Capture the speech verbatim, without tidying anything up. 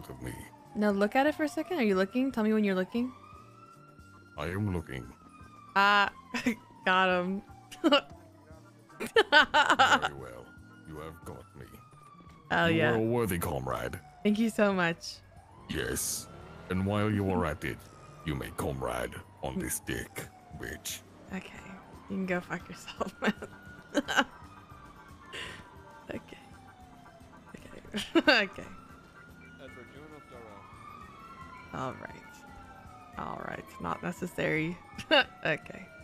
part of me. Now look at it for a second. Are you looking? Tell me when you're looking. I am looking. Ah, uh, got him. Very well. You have got me. Oh, you yeah. You are a worthy comrade. Thank you so much. Yes. And while you are at it, you may comrade on this dick, bitch. Okay. You can go fuck yourself, man. Okay. Okay. Okay. All right. All right. Not necessary. Okay.